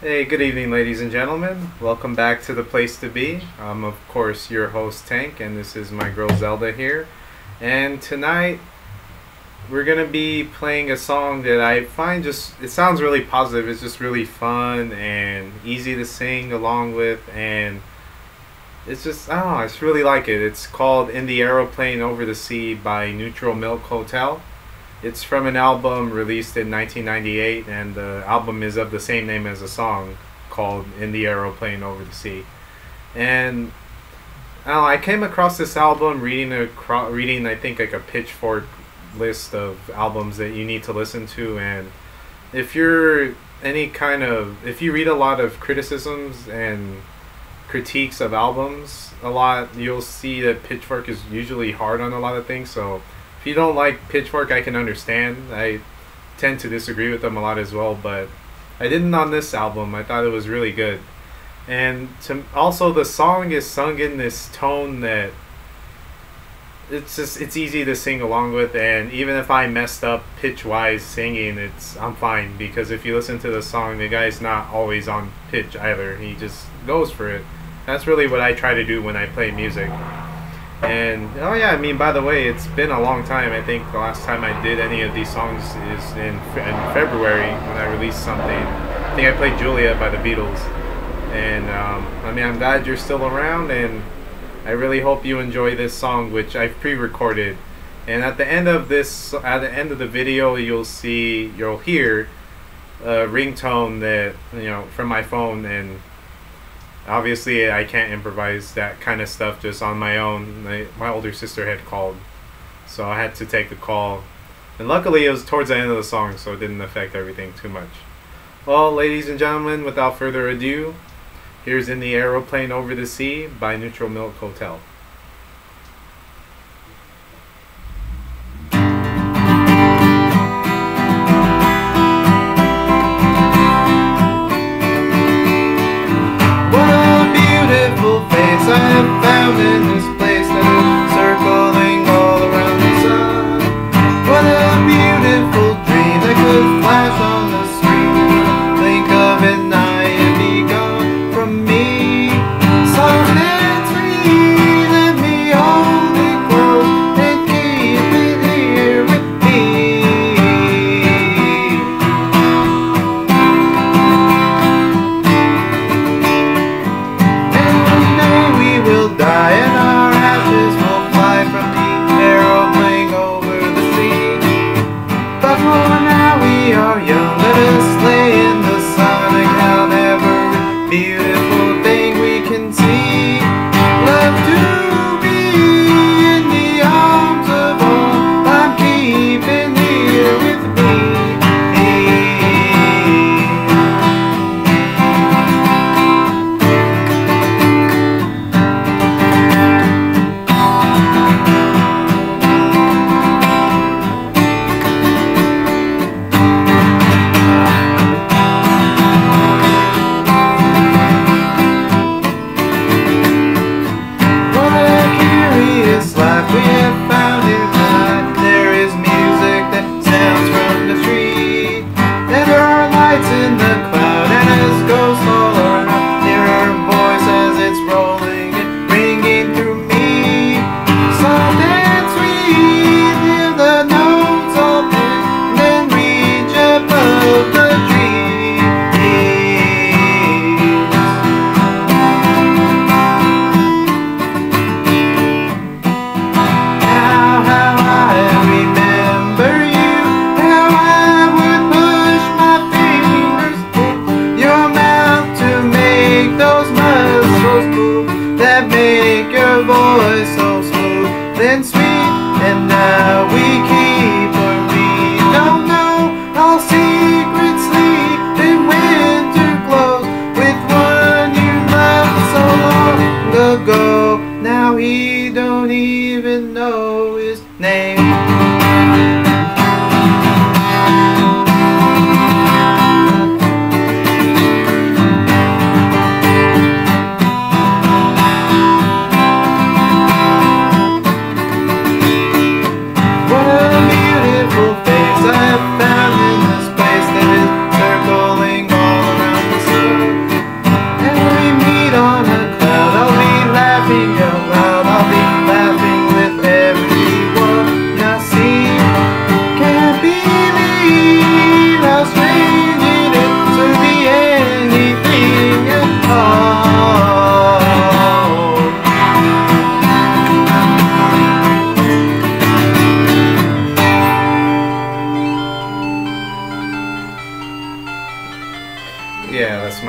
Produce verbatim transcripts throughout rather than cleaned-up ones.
Hey, good evening, ladies and gentlemen. Welcome back to The Place to Be. I'm, of course, your host, Tank, and this is my girl, Zelda, here. And tonight, we're going to be playing a song that I find just, it sounds really positive. It's just really fun and easy to sing along with, and it's just, I don't know, I just really like it. It's called In the Aeroplane Over the Sea by Neutral Milk Hotel. It's from an album released in nineteen ninety-eight, and the album is of the same name as a song called In the Aeroplane Over the Sea. And I, don't know, I came across this album reading, a, reading I think, like a Pitchfork list of albums that you need to listen to. And if you're any kind of, if you read a lot of criticisms and critiques of albums a lot, you'll see that Pitchfork is usually hard on a lot of things. So if you don't like Pitchfork, I can understand. I tend to disagree with them a lot as well, but I didn't on this album. I thought it was really good. And to, also, the song is sung in this tone that it's just it's easy to sing along with, and even if I messed up pitch-wise singing, it's I'm fine, because if you listen to the song, the guy's not always on pitch either. He just goes for it. That's really what I try to do when I play music. And, oh yeah, I mean, by the way, it's been a long time. I think the last time I did any of these songs is in, in February when I released something. I think I played Julia by the Beatles. And, um, I mean, I'm glad you're still around, and I really hope you enjoy this song, which I've pre-recorded. And at the end of this, at the end of the video, you'll see, you'll hear a ringtone that, you know, from my phone, and obviously, I can't improvise that kind of stuff just on my own. My, my older sister had called, so I had to take the call. And luckily, it was towards the end of the song, so it didn't affect everything too much. Well, ladies and gentlemen, without further ado, here's In the Aeroplane Over the Sea by Neutral Milk Hotel. I have found in this place that is circling all around the sun. What a beautiful dream that could flash on the screen. Think of it and I am gone from me. So let's read, let me hold it close and keep it here with me. And one day we will die in our house.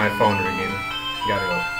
my phone ringing. Gotta go.